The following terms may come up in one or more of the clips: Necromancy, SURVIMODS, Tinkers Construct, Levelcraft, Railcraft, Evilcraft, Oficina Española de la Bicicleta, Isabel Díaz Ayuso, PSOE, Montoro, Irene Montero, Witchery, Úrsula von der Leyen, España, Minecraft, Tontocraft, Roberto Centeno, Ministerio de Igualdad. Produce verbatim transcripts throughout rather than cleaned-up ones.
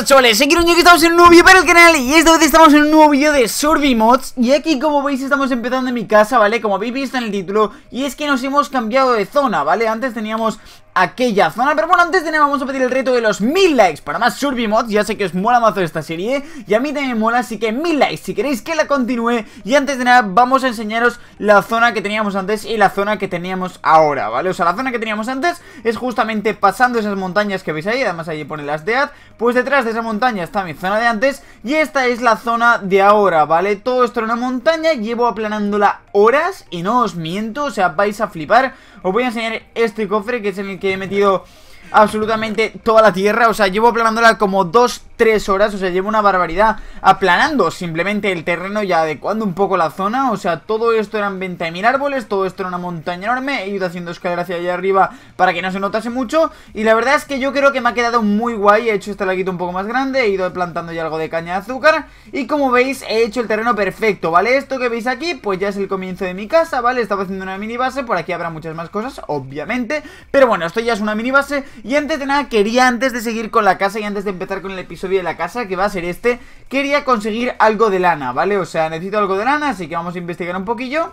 están, chavales? Aquí que estamos en un nuevo vídeo para el canal y esta vez estamos en un nuevo vídeo de Survey Mods. Y aquí, como veis, estamos empezando en mi casa, ¿vale? Como habéis visto en el título. Y es que nos hemos cambiado de zona, ¿vale? Antes teníamos aquella zona, pero bueno, antes de nada vamos a pedir el reto de los mil likes para más Survey Mods. Ya sé que os mola mazo esta serie y a mí también me mola, así que mil likes si queréis que la continúe. Y antes de nada vamos a enseñaros la zona que teníamos antes y la zona que teníamos ahora, ¿vale? O sea, la zona que teníamos antes es justamente pasando esas montañas que veis ahí, además ahí pone las de A D. Pues detrás de esa montaña está mi zona de antes y esta es la zona de ahora, ¿vale? Todo esto era una montaña, llevo aplanándola horas y no os miento, o sea, vais a flipar. Os voy a enseñar este cofre que es en el que he metido absolutamente toda la tierra, o sea, llevo aplanándola como dos tres horas, o sea, llevo una barbaridad aplanando simplemente el terreno y adecuando un poco la zona, o sea, todo esto eran veinte mil árboles, todo esto era una montaña enorme, he ido haciendo escalera hacia allá arriba para que no se notase mucho, y la verdad es que yo creo que me ha quedado muy guay, he hecho este laguito un poco más grande, he ido plantando ya algo de caña de azúcar, y como veis, he hecho el terreno perfecto, ¿vale? Esto que veis aquí, pues ya es el comienzo de mi casa, ¿vale? Estaba haciendo una mini base, por aquí habrá muchas más cosas, obviamente, pero bueno, esto ya es una mini base. Y antes de nada quería, antes de seguir con la casa y antes de empezar con el episodio de la casa, que va a ser este, quería conseguir algo de lana, ¿vale? O sea, necesito algo de lana, así que vamos a investigar un poquillo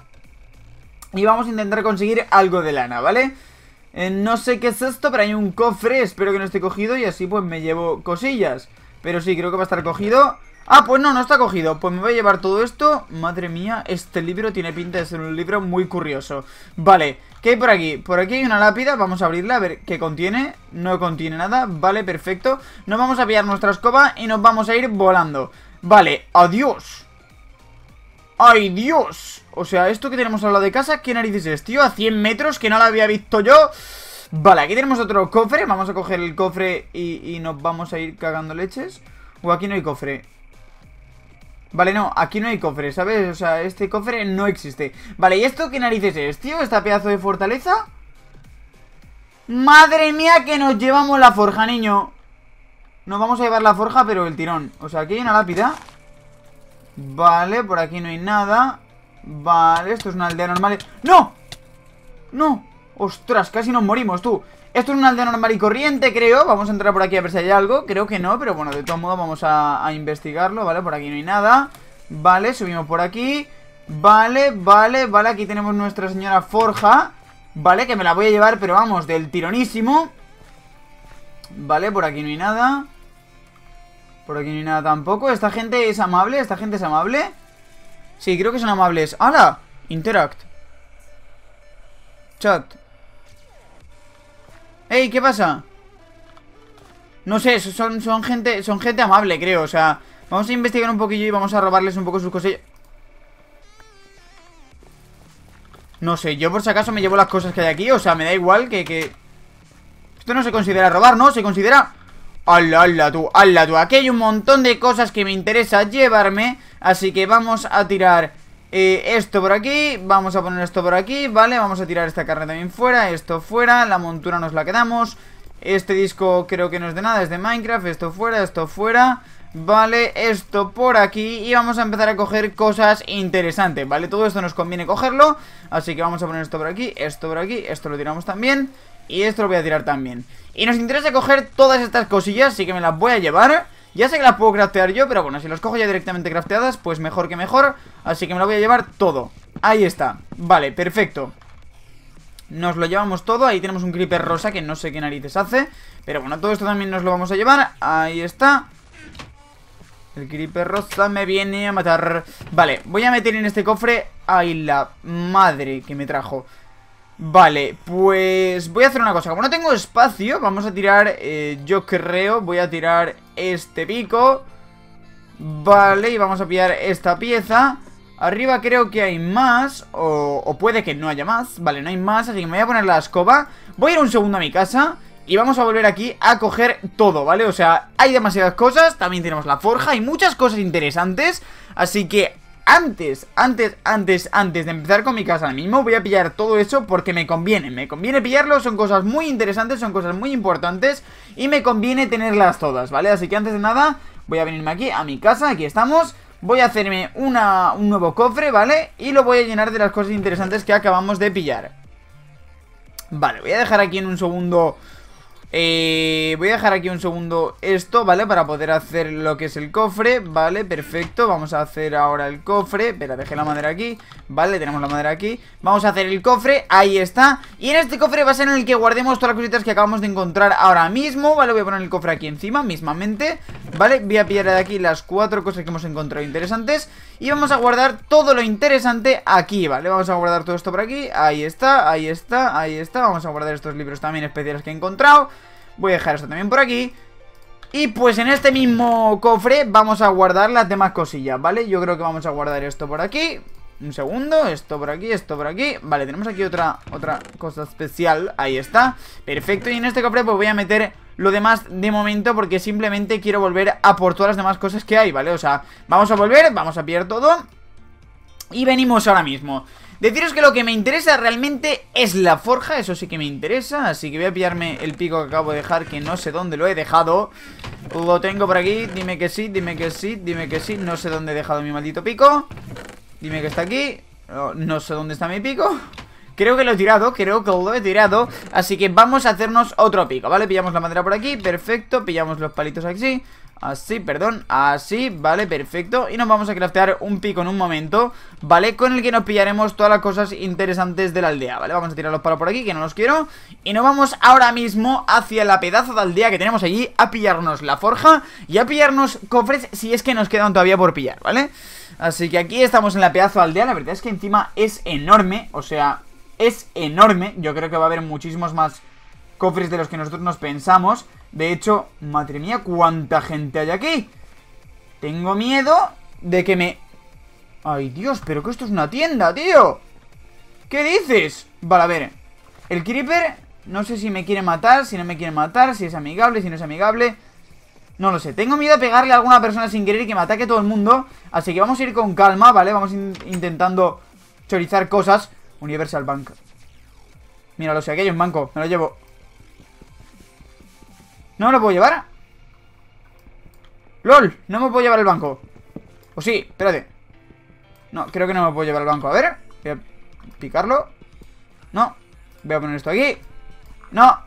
y vamos a intentar conseguir algo de lana, ¿vale? Eh, no sé qué es esto, pero hay un cofre, espero que no esté cogido y así pues me llevo cosillas. Pero sí, creo que va a estar cogido. Ah, pues no, no está cogido, pues me voy a llevar todo esto. Madre mía, este libro tiene pinta de ser un libro muy curioso. Vale, ¿qué hay por aquí? Por aquí hay una lápida, vamos a abrirla a ver qué contiene. No contiene nada, vale, perfecto. Nos vamos a pillar nuestra escoba y nos vamos a ir volando. Vale, adiós. ¡Ay, Dios! O sea, esto que tenemos al lado de casa, ¿qué narices es, tío? A cien metros, que no la había visto yo. Vale, aquí tenemos otro cofre, vamos a coger el cofre y, y nos vamos a ir cagando leches. O aquí no hay cofre. Vale, no, aquí no hay cofre, ¿sabes? O sea, este cofre no existe. Vale, ¿y esto qué narices es, tío? ¿Este pedazo de fortaleza? ¡Madre mía que nos llevamos la forja, niño! Nos vamos a llevar la forja, pero el tirón. O sea, aquí hay una lápida. Vale, por aquí no hay nada. Vale, esto es una aldea normal. ¡No! ¡No! ¡Ostras! Casi nos morimos, tú. Esto es una aldea normal y corriente, creo. Vamos a entrar por aquí a ver si hay algo. Creo que no, pero bueno, de todo modo vamos a, a investigarlo, ¿vale? Por aquí no hay nada. Vale, subimos por aquí. Vale, vale, vale, aquí tenemos nuestra señora forja. Vale, que me la voy a llevar, pero vamos, del tironísimo. Vale, por aquí no hay nada. Por aquí no hay nada tampoco. Esta gente es amable, esta gente es amable. Sí, creo que son amables. ¡Hala! Interact. Chat. ¡Ey! ¿Qué pasa? No sé, son, son gente son gente amable, creo, o sea, vamos a investigar un poquillo y vamos a robarles un poco sus cosillas. No sé, yo por si acaso me llevo las cosas que hay aquí, o sea, me da igual que... que... Esto no se considera robar, ¿no? Se considera... ¡Hala, hala tú! ¡Hala tú! Aquí hay un montón de cosas que me interesa llevarme, así que vamos a tirar... Eh, esto por aquí, vamos a poner esto por aquí, vale, vamos a tirar esta carne también fuera, esto fuera, la montura nos la quedamos. Este disco creo que no es de nada, es de Minecraft, esto fuera, esto fuera. Vale, esto por aquí y vamos a empezar a coger cosas interesantes, vale, todo esto nos conviene cogerlo. Así que vamos a poner esto por aquí, esto por aquí, esto lo tiramos también. Y esto lo voy a tirar también. Y nos interesa coger todas estas cosillas, así que me las voy a llevar. Ya sé que las puedo craftear yo, pero bueno, si las cojo ya directamente crafteadas, pues mejor que mejor. Así que me lo voy a llevar todo. Ahí está, vale, perfecto. Nos lo llevamos todo, ahí tenemos un creeper rosa que no sé qué narices hace. Pero bueno, todo esto también nos lo vamos a llevar, ahí está. El creeper rosa me viene a matar. Vale, voy a meter en este cofre. Ay, la madre que me trajo. Vale, pues voy a hacer una cosa. Como no tengo espacio, vamos a tirar, eh, yo creo, voy a tirar este pico. Vale, y vamos a pillar esta pieza. Arriba creo que hay más, o, o puede que no haya más. Vale, no hay más, así que me voy a poner la escoba. Voy a ir un segundo a mi casa y vamos a volver aquí a coger todo, ¿vale? O sea, hay demasiadas cosas, también tenemos la forja, hay muchas cosas interesantes. Así que... Antes, antes, antes, antes de empezar con mi casa mismo, voy a pillar todo eso porque me conviene, me conviene pillarlo, son cosas muy interesantes, son cosas muy importantes y me conviene tenerlas todas, ¿vale? Así que antes de nada, voy a venirme aquí a mi casa, aquí estamos, voy a hacerme una, un nuevo cofre, ¿vale? Y lo voy a llenar de las cosas interesantes que acabamos de pillar. Vale, voy a dejar aquí en un segundo eh, voy a dejar aquí un segundo esto, ¿vale? Para poder hacer lo que es el cofre, ¿vale? Perfecto, vamos a hacer ahora el cofre. Espera, dejé la madera aquí, ¿vale? Tenemos la madera aquí, vamos a hacer el cofre, ahí está. Y en este cofre va a ser en el que guardemos todas las cositas que acabamos de encontrar ahora mismo, ¿vale? Voy a poner el cofre aquí encima, mismamente, ¿vale? Voy a pillar de aquí las cuatro cosas que hemos encontrado interesantes y vamos a guardar todo lo interesante aquí, ¿vale? Vamos a guardar todo esto por aquí, ahí está, ahí está, ahí está. Vamos a guardar estos libros también especiales que he encontrado. Voy a dejar esto también por aquí. Y pues en este mismo cofre vamos a guardar las demás cosillas, ¿vale? Yo creo que vamos a guardar esto por aquí. Un segundo, esto por aquí, esto por aquí. Vale, tenemos aquí otra, otra cosa especial. Ahí está, perfecto. Y en este cofre pues voy a meter lo demás de momento, porque simplemente quiero volver a por todas las demás cosas que hay, ¿vale? O sea, vamos a volver, vamos a pillar todo y venimos ahora mismo. Deciros que lo que me interesa realmente es la forja, eso sí que me interesa. Así que voy a pillarme el pico que acabo de dejar, que no sé dónde lo he dejado. Lo tengo por aquí, dime que sí, dime que sí, dime que sí. No sé dónde he dejado mi maldito pico. Dime que está aquí. No, no sé dónde está mi pico. Creo que lo he tirado, creo que lo he tirado. Así que vamos a hacernos otro pico, ¿vale? Pillamos la madera por aquí, perfecto. Pillamos los palitos así, así, perdón, así, ¿vale? Perfecto. Y nos vamos a craftear un pico en un momento, ¿vale? Con el que nos pillaremos todas las cosas interesantes de la aldea, ¿vale? Vamos a tirar los palos por aquí, que no los quiero. Y nos vamos ahora mismo hacia la pedazo de aldea que tenemos allí, a pillarnos la forja y a pillarnos cofres si es que nos quedan todavía por pillar, ¿vale? Así que aquí estamos en la pedazo de aldea. La verdad es que encima es enorme, o sea... es enorme, yo creo que va a haber muchísimos más cofres de los que nosotros nos pensamos. De hecho, madre mía, cuánta gente hay aquí. Tengo miedo de que me... Ay, Dios, pero que esto es una tienda, tío. ¿Qué dices? Vale, a ver, el creeper, no sé si me quiere matar, si no me quiere matar, si es amigable, si no es amigable. No lo sé, tengo miedo a pegarle a alguna persona sin querer y que me ataque todo el mundo. Así que vamos a ir con calma, ¿vale? Vamos in intentando chorizar cosas. Universal Bank. Míralo, si aquí hay un banco, me lo llevo. ¿No me lo puedo llevar? ¡Lol! No me puedo llevar el banco. O sí, espérate. No, creo que no me puedo llevar el banco. A ver, voy a picarlo. No, voy a poner esto aquí. No,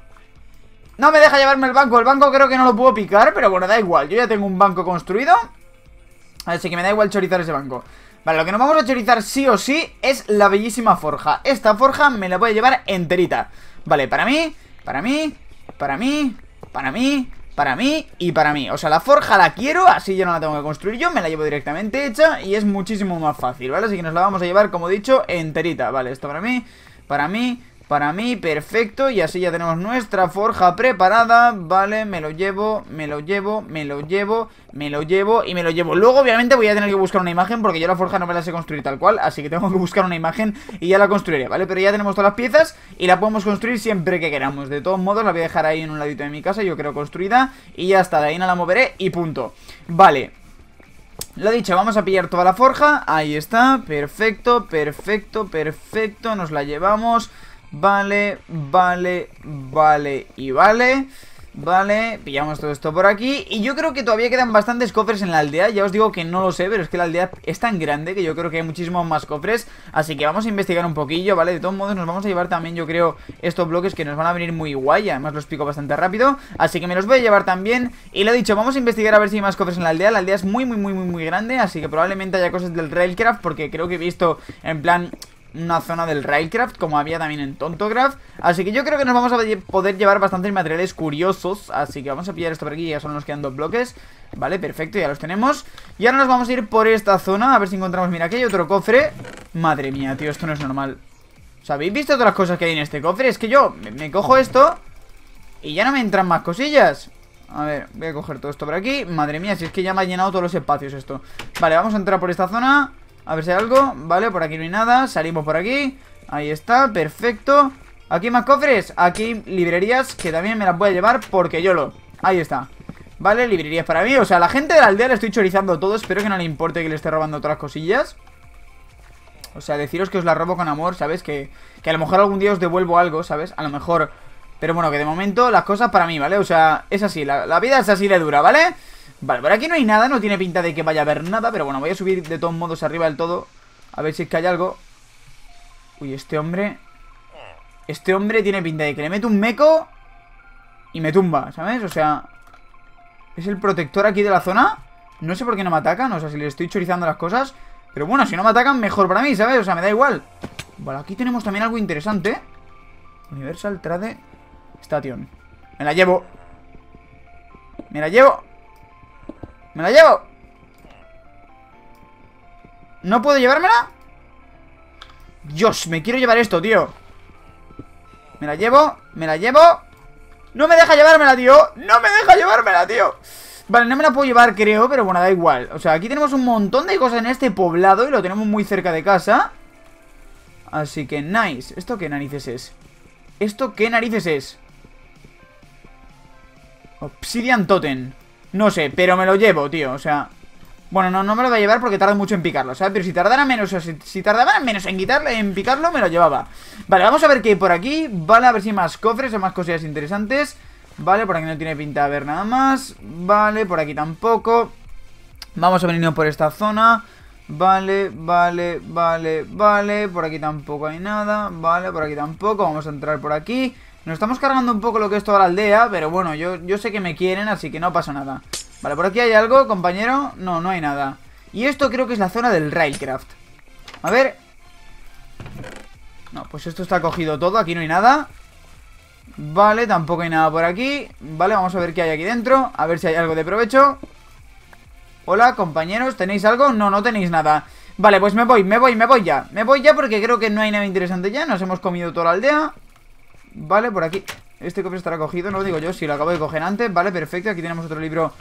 no me deja llevarme el banco. El banco creo que no lo puedo picar, pero bueno, da igual. Yo ya tengo un banco construido, así que me da igual chorizar ese banco. Vale, lo que nos vamos a chorizar sí o sí es la bellísima forja. Esta forja me la voy a llevar enterita. Vale, para mí, para mí, para mí, para mí, para mí y para mí. O sea, la forja la quiero, así yo no la tengo que construir yo, me la llevo directamente hecha y es muchísimo más fácil, ¿vale? Así que nos la vamos a llevar, como he dicho, enterita. Vale, esto para mí, para mí, para mí, perfecto. Y así ya tenemos nuestra forja preparada. Vale, me lo llevo, me lo llevo, me lo llevo, me lo llevo y me lo llevo. Luego obviamente voy a tener que buscar una imagen, porque yo la forja no me la sé construir tal cual, así que tengo que buscar una imagen y ya la construiré, ¿vale? Pero ya tenemos todas las piezas y la podemos construir siempre que queramos. De todos modos la voy a dejar ahí en un ladito de mi casa, yo creo construida, y ya está, de ahí no la moveré y punto. Vale, lo dicho, vamos a pillar toda la forja. Ahí está, perfecto, perfecto, perfecto, nos la llevamos. Vale, vale, vale y vale. Vale, pillamos todo esto por aquí. Y yo creo que todavía quedan bastantes cofres en la aldea. Ya os digo que no lo sé, pero es que la aldea es tan grande que yo creo que hay muchísimos más cofres. Así que vamos a investigar un poquillo, ¿vale? De todos modos nos vamos a llevar también, yo creo, estos bloques que nos van a venir muy guay. Además los pico bastante rápido, así que me los voy a llevar también. Y lo dicho, vamos a investigar a ver si hay más cofres en la aldea. La aldea es muy, muy, muy, muy, muy grande, así que probablemente haya cosas del Railcraft, porque creo que he visto en plan... una zona del Railcraft, como había también en Tontocraft. Así que yo creo que nos vamos a poder llevar bastantes materiales curiosos. Así que vamos a pillar esto por aquí, ya solo nos quedan dos bloques. Vale, perfecto, ya los tenemos. Y ahora nos vamos a ir por esta zona, a ver si encontramos... Mira, aquí hay otro cofre. Madre mía, tío, esto no es normal. O sea, ¿habéis visto otras cosas que hay en este cofre? Es que yo me cojo esto y ya no me entran más cosillas. A ver, voy a coger todo esto por aquí. Madre mía, si es que ya me ha llenado todos los espacios esto. Vale, vamos a entrar por esta zona, a ver si hay algo. Vale, por aquí no hay nada. Salimos por aquí. Ahí está, perfecto. Aquí más cofres. Aquí librerías, que también me las voy a llevar porque yo lo... Ahí está. Vale, librerías para mí. O sea, la gente de la aldea le estoy chorizando todo. Espero que no le importe que le esté robando otras cosillas. O sea, deciros que os la robo con amor, ¿sabes? Que, que a lo mejor algún día os devuelvo algo, ¿sabes? A lo mejor... Pero bueno, que de momento las cosas para mí, ¿vale? O sea, es así. La, la vida es así de dura, ¿vale? Vale, por aquí no hay nada, no tiene pinta de que vaya a haber nada. Pero bueno, voy a subir de todos modos arriba del todo, a ver si es que hay algo. Uy, este hombre... Este hombre tiene pinta de que le meto un meco y me tumba, ¿sabes? O sea, es el protector aquí de la zona. No sé por qué no me atacan, o sea, si le estoy chorizando las cosas. Pero bueno, si no me atacan, mejor para mí, ¿sabes? O sea, me da igual. Vale, aquí tenemos también algo interesante. Universal Trade Station. Me la llevo. Me la llevo. Me la llevo. ¿No puedo llevármela? Dios, me quiero llevar esto, tío. Me la llevo, me la llevo. No me deja llevármela, tío. No me deja llevármela, tío. Vale, no me la puedo llevar, creo, pero bueno, da igual. O sea, aquí tenemos un montón de cosas en este poblado y lo tenemos muy cerca de casa. Así que, nice. ¿Esto qué narices es? ¿Esto qué narices es? Obsidian Totem. No sé, pero me lo llevo, tío, o sea... Bueno, no, no me lo voy a llevar porque tarda mucho en picarlo, ¿sabes? Pero si tardara menos, o sea, si, si tardara menos en quitarle, en picarlo, me lo llevaba. Vale, vamos a ver qué hay por aquí. Vale, a ver si hay más cofres o más cosillas interesantes. Vale, por aquí no tiene pinta de haber nada más. Vale, por aquí tampoco. Vamos a venirnos por esta zona. Vale, vale, vale, vale. Por aquí tampoco hay nada. Vale, por aquí tampoco. Vamos a entrar por aquí. Nos estamos cargando un poco lo que es toda la aldea, pero bueno, yo, yo sé que me quieren, así que no pasa nada. Vale, por aquí hay algo, compañero. No, no hay nada. Y esto creo que es la zona del Railcraft. A ver. No, pues esto está cogido todo, aquí no hay nada. Vale, tampoco hay nada por aquí. Vale, vamos a ver qué hay aquí dentro. A ver si hay algo de provecho. Hola, compañeros, ¿tenéis algo? No, no tenéis nada. Vale, pues me voy, me voy, me voy ya. Me voy ya porque creo que no hay nada interesante ya. Nos hemos comido toda la aldea. Vale, por aquí. Este cofre estará cogido, no lo digo yo, si lo acabo de coger antes. Vale, perfecto, aquí tenemos otro libro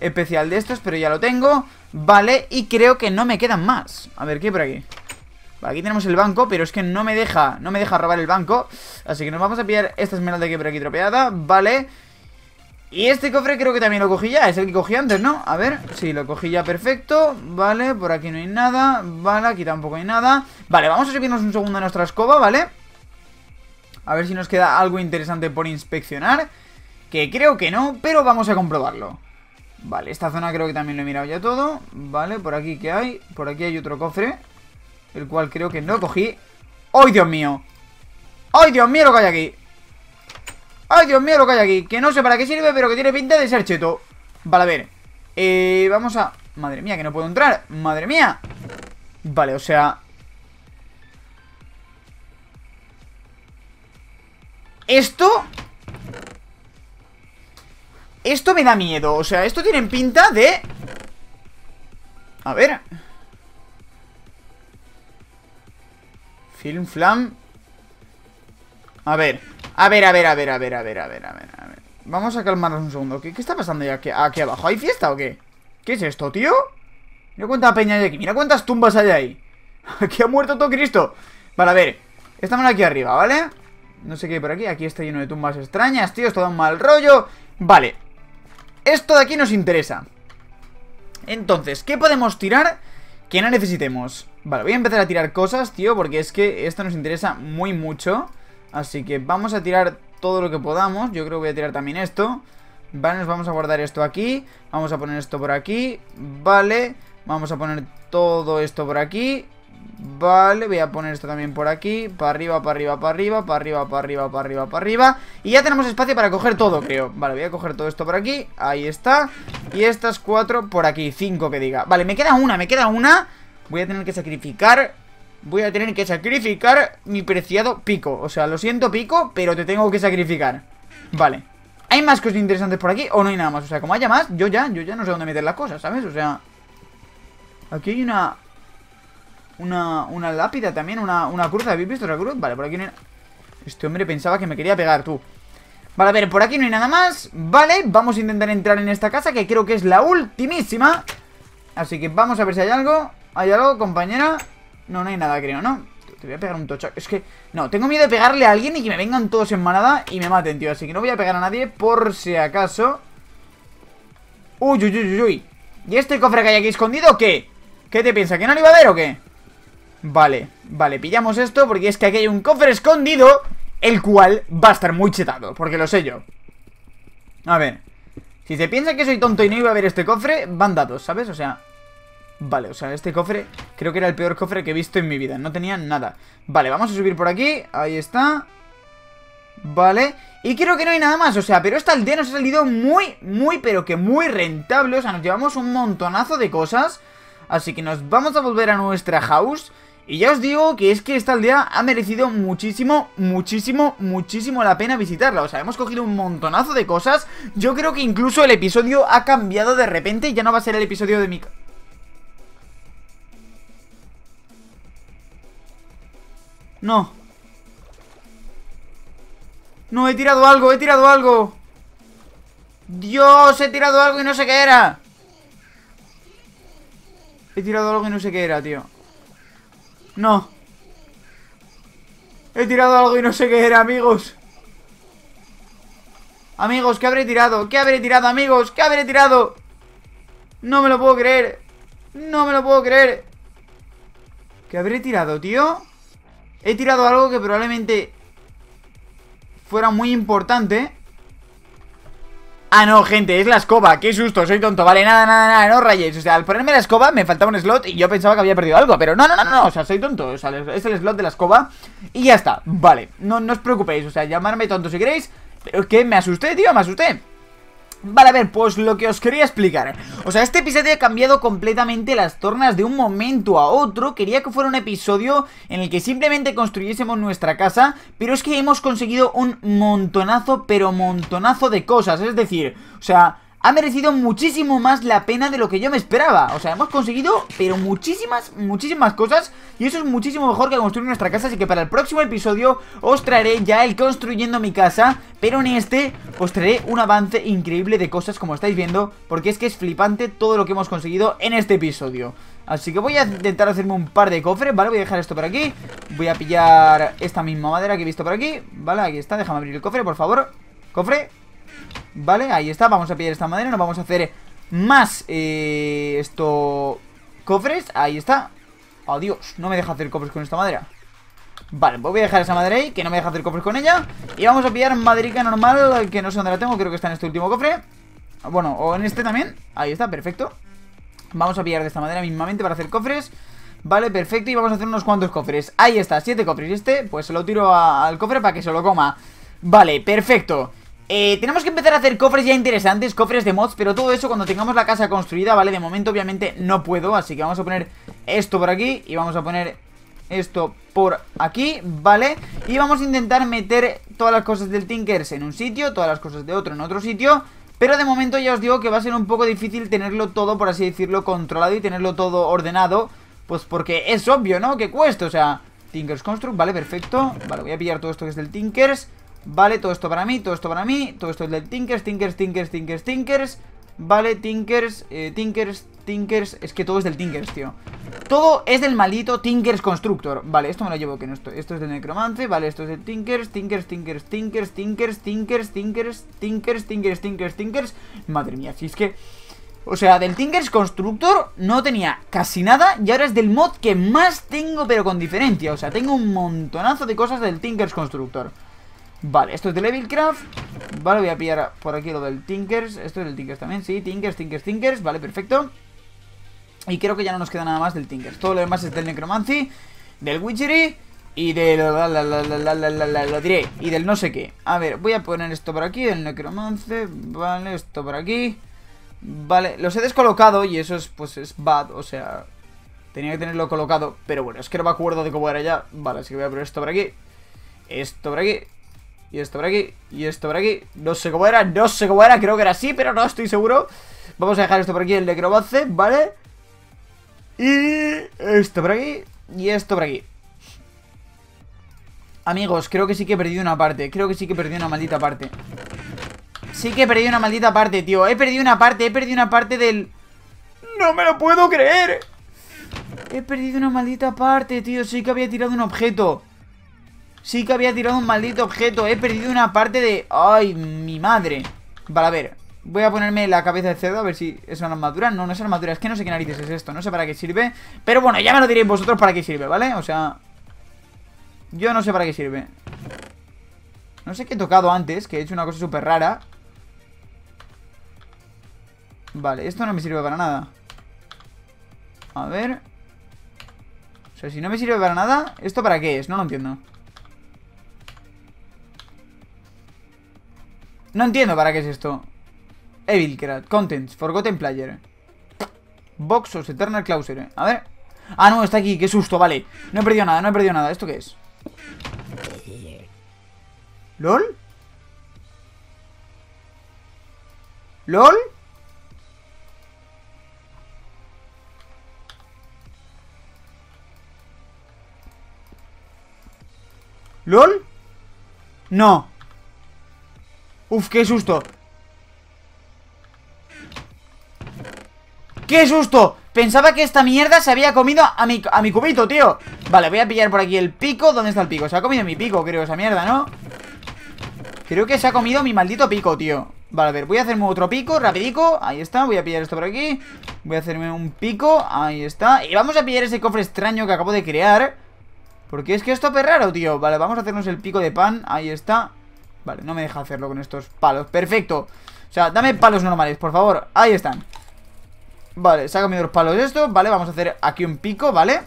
especial de estos, pero ya lo tengo. Vale, y creo que no me quedan más. A ver, ¿qué hay por aquí? Vale, aquí tenemos el banco, pero es que no me deja. No me deja robar el banco, así que nos vamos a pillar esta esmeralda que hay por aquí tropeada, vale. Y este cofre creo que también lo cogí ya, es el que cogí antes, ¿no? A ver, sí, lo cogí ya, perfecto. Vale, por aquí no hay nada. Vale, aquí tampoco hay nada. Vale, vamos a subirnos un segundo a nuestra escoba, ¿vale? A ver si nos queda algo interesante por inspeccionar. Que creo que no, pero vamos a comprobarlo. Vale, esta zona creo que también lo he mirado ya todo. Vale, por aquí que hay. Por aquí hay otro cofre, el cual creo que no cogí. ¡Ay, Dios mío! ¡Ay, Dios mío lo que hay aquí! ¡Ay, Dios mío lo que hay aquí! Que no sé para qué sirve, pero que tiene pinta de ser cheto. Vale, a ver. Eh, vamos a... Madre mía, que no puedo entrar. Madre mía. Vale, o sea... Esto... Esto me da miedo. O sea, esto tiene pinta de... A ver... Film Flam... A ver... A ver, a ver, a ver, a ver, a ver, a ver, a ver, a ver... Vamos a calmarnos un segundo. ¿Qué, qué está pasando aquí, aquí abajo? ¿Hay fiesta o qué? ¿Qué es esto, tío? Mira cuánta peña hay aquí. Mira cuántas tumbas hay ahí. Aquí ha muerto todo Cristo. Vale, a ver. Estamos aquí arriba, ¿vale? No sé qué hay por aquí, aquí está lleno de tumbas extrañas, tío, esto da un mal rollo. Vale, esto de aquí nos interesa. Entonces, ¿qué podemos tirar que no necesitemos? Vale, voy a empezar a tirar cosas, tío, porque es que esto nos interesa muy mucho. Así que vamos a tirar todo lo que podamos, yo creo que voy a tirar también esto. Vale, nos vamos a guardar esto aquí, vamos a poner esto por aquí. Vale, vamos a poner todo esto por aquí. Vale, voy a poner esto también por aquí. Para arriba, para arriba, para arriba, para arriba, para arriba, para arriba, para arriba. Y ya tenemos espacio para coger todo, creo. Vale, voy a coger todo esto por aquí. Ahí está. Y estas cuatro por aquí, cinco que diga. Vale, me queda una, me queda una. Voy a tener que sacrificar. Voy a tener que sacrificar mi preciado pico. O sea, lo siento, pico, pero te tengo que sacrificar. Vale. ¿Hay más cosas interesantes por aquí o no hay nada más? O sea, como haya más, yo ya, yo ya no sé dónde meter las cosas, ¿sabes? O sea, aquí hay una... Una, una lápida también, una, una cruz. ¿Habéis visto esa cruz? Vale, por aquí no hay... Este hombre pensaba que me quería pegar, tú. Vale, a ver, por aquí no hay nada más. Vale, vamos a intentar entrar en esta casa, que creo que es la ultimísima. Así que vamos a ver si hay algo. ¿Hay algo, compañera? No, no hay nada, creo, ¿no? Te voy a pegar un tocho. Es que, no, tengo miedo de pegarle a alguien y que me vengan todos en manada y me maten, tío. Así que no voy a pegar a nadie, por si acaso. Uy, uy, uy, uy. ¿Y este cofre que hay aquí escondido, qué? ¿Qué te piensas? ¿Que no lo iba a ver o qué? Vale, vale, pillamos esto porque es que aquí hay un cofre escondido, el cual va a estar muy chetado, porque lo sé yo. A ver, si se piensa que soy tonto y no iba a ver este cofre, van dados, ¿sabes? O sea, vale, o sea, este cofre creo que era el peor cofre que he visto en mi vida, no tenía nada. Vale, vamos a subir por aquí, ahí está. ¿vale? Y creo que no hay nada más, o sea, pero esta aldea nos ha salido muy, muy, pero que muy rentable. O sea, nos llevamos un montonazo de cosas. Así que nos vamos a volver a nuestra house. Y ya os digo que es que esta aldea ha merecido muchísimo, muchísimo, muchísimo la pena visitarla. O sea, hemos cogido un montonazo de cosas. Yo creo que incluso el episodio ha cambiado de repente. Ya no va a ser el episodio de mi... No. No, he tirado algo, he tirado algo. Dios, he tirado algo y no sé qué era. He tirado algo y no sé qué era, tío. No. He tirado algo y no sé qué era, amigos. Amigos, ¿qué habré tirado? ¿Qué habré tirado, amigos? ¿Qué habré tirado? No me lo puedo creer. No me lo puedo creer. ¿Qué habré tirado, tío? He tirado algo que probablemente fuera muy importante. Ah, no, gente, es la escoba. Qué susto, soy tonto. Vale, nada, nada, nada, no rayéis. O sea, al ponerme la escoba me faltaba un slot y yo pensaba que había perdido algo. Pero no, no, no, no, o sea, soy tonto. O sea, es el slot de la escoba y ya está. Vale, no, no os preocupéis, o sea, llamarme tonto si queréis. Pero es que me asusté, tío, me asusté. Vale, a ver, pues lo que os quería explicar. O sea, este episodio ha cambiado completamente las tornas de un momento a otro. Quería que fuera un episodio en el que simplemente construyésemos nuestra casa, pero es que hemos conseguido un montonazo, pero montonazo de cosas. Es decir, o sea, ha merecido muchísimo más la pena de lo que yo me esperaba. O sea, hemos conseguido, pero muchísimas, muchísimas cosas. Y eso es muchísimo mejor que construir nuestra casa. Así que para el próximo episodio os traeré ya el construyendo mi casa. Pero en este os traeré un avance increíble de cosas, como estáis viendo. Porque es que es flipante todo lo que hemos conseguido en este episodio. Así que voy a intentar hacerme un par de cofres, ¿vale? Voy a dejar esto por aquí. Voy a pillar esta misma madera que he visto por aquí. Vale, aquí está. Déjame abrir el cofre, por favor. Cofre. Vale, ahí está, vamos a pillar esta madera. Nos vamos a hacer más eh, esto... cofres, ahí está. Adiós, no me deja hacer cofres con esta madera. Vale, pues voy a dejar esa madera ahí, que no me deja hacer cofres con ella. Y vamos a pillar maderica normal, que no sé dónde la tengo. Creo que está en este último cofre. Bueno, o en este también, ahí está, perfecto. Vamos a pillar de esta madera mismamente para hacer cofres. Vale, perfecto, y vamos a hacer unos cuantos cofres. Ahí está, siete cofres, y este, pues se lo tiro a, al cofre para que se lo coma. Vale, perfecto. Eh, tenemos que empezar a hacer cofres ya interesantes, cofres de mods, pero todo eso cuando tengamos la casa construida, ¿vale? De momento obviamente no puedo, así que vamos a poner esto por aquí y vamos a poner esto por aquí, ¿vale? Y vamos a intentar meter todas las cosas del Tinkers en un sitio, todas las cosas de otro en otro sitio, pero de momento ya os digo que va a ser un poco difícil tenerlo todo, por así decirlo, controlado y tenerlo todo ordenado, pues porque es obvio, ¿no? Que cuesta, o sea, Tinkers Construct, ¿vale? Perfecto, vale, voy a pillar todo esto que es del Tinkers. Vale, todo esto para mí, todo esto para mí. Todo esto es del Tinkers, Tinkers, Tinkers, Tinkers, Tinkers. Vale, Tinkers, eh, Tinkers, Tinkers. Es que todo es del Tinkers, tío. Todo es del maldito Tinkers Constructor. Vale, esto me lo llevo, que no, esto, esto es del Necromancy. Vale, esto es del Tinkers, Tinkers, Tinkers, Tinkers, Tinkers, Tinkers, Tinkers, Tinkers, Tinkers, Tinkers, Tinkers. Madre mía, si es que... O sea, del Tinkers Constructor no tenía casi nada y ahora es del mod que más tengo, pero con diferencia. O sea, tengo un montonazo de cosas del Tinkers Constructor. Vale, esto es de Levelcraft. Vale, voy a pillar por aquí lo del Tinkers. Esto es del Tinkers también, sí, Tinkers, Tinkers, Tinkers. Vale, perfecto. Y creo que ya no nos queda nada más del Tinkers. Todo lo demás es del Necromancy, del Witchery y del... La, la, la, la, la, la, la, lo diré. Y del no sé qué. A ver, voy a poner esto por aquí, del Necromancy. Vale, esto por aquí. Vale, los he descolocado y eso es, pues es bad, o sea, tenía que tenerlo colocado, pero bueno, es que no me acuerdo de cómo era ya. Vale, así que voy a poner esto por aquí, esto por aquí y esto por aquí, y esto por aquí. No sé cómo era, no sé cómo era, creo que era así, pero no estoy seguro. Vamos a dejar esto por aquí, el necromancer, ¿vale? Y esto por aquí, y esto por aquí. Amigos, creo que sí que he perdido una parte, creo que sí que he perdido una maldita parte. Sí que he perdido una maldita parte, tío, he perdido una parte, he perdido una parte del... ¡No me lo puedo creer! He perdido una maldita parte, tío, sí que había tirado un objeto. Sí que había tirado un maldito objeto. He perdido una parte de... ¡Ay, mi madre! Vale, a ver, voy a ponerme la cabeza de cerdo. A ver si es una armadura. No, no es armadura. Es que no sé qué narices es esto. No sé para qué sirve. Pero bueno, ya me lo diréis vosotros para qué sirve, ¿vale? O sea, yo no sé para qué sirve. No sé qué he tocado antes, que he hecho una cosa súper rara. Vale, esto no me sirve para nada. A ver. O sea, si no me sirve para nada, ¿esto para qué es? No lo entiendo. No entiendo para qué es esto. Evilcraft, Contents, Forgotten Player, Boxos, Eternal Clauser. A ver. Ah, no, está aquí, qué susto, vale. No he perdido nada, no he perdido nada. ¿Esto qué es? ¿LOL? ¿LOL? ¿LOL? No. Uf, qué susto. ¡Qué susto! Pensaba que esta mierda se había comido a mi, a mi cubito, tío. Vale, voy a pillar por aquí el pico. ¿Dónde está el pico? Se ha comido mi pico, creo, esa mierda, ¿no? Creo que se ha comido mi maldito pico, tío. Vale, a ver, voy a hacerme otro pico, rapidico. Ahí está, voy a pillar esto por aquí. Voy a hacerme un pico, ahí está. Y vamos a pillar ese cofre extraño que acabo de crear, porque es que esto es raro, tío. Vale, vamos a hacernos el pico de pan, ahí está. Vale, no me deja hacerlo con estos palos. Perfecto, o sea, dame palos normales, por favor, ahí están. Vale, se ha comido los palos estos, vale, vamos a hacer aquí un pico, vale.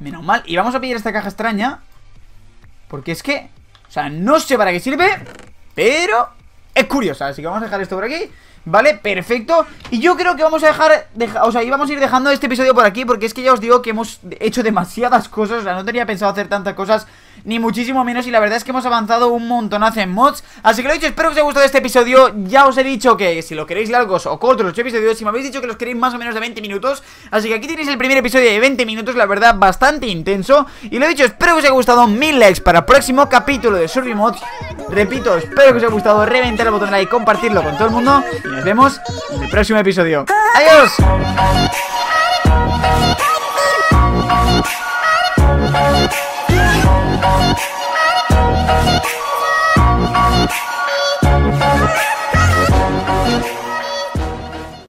Menos mal, y vamos a pillar esta caja extraña, porque es que, o sea, no sé para qué sirve, pero es curiosa, así que vamos a dejar esto por aquí. Vale, perfecto, y yo creo que vamos a dejar, deja, o sea, íbamos a ir dejando este episodio por aquí, porque es que ya os digo que hemos hecho demasiadas cosas, o sea, no tenía pensado hacer tantas cosas, ni muchísimo menos, y la verdad es que hemos avanzado un montonazo en mods, así que lo dicho, espero que os haya gustado este episodio, ya os he dicho que si lo queréis largos o cortos los episodios, si me habéis dicho que los queréis más o menos de veinte minutos, así que aquí tenéis el primer episodio de veinte minutos, la verdad, bastante intenso, y lo dicho, espero que os haya gustado, mil likes para el próximo capítulo de Survimods, repito, espero que os haya gustado, reventar el botón like, compartirlo con todo el mundo, y nos vemos en el próximo episodio. ¡Adiós!